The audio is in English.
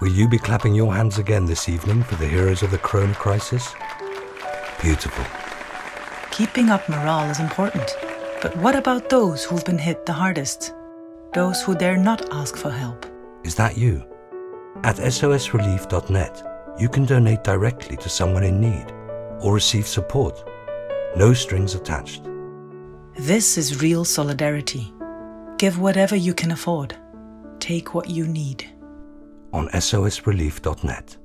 Will you be clapping your hands again this evening for the heroes of the Corona crisis? Beautiful. Keeping up morale is important, but what about those who've been hit the hardest? Those who dare not ask for help. Is that you? At SOSrelief.net, you can donate directly to someone in need or receive support. No strings attached. This is real solidarity. Give whatever you can afford. Take what you need. On SOSrelief.net.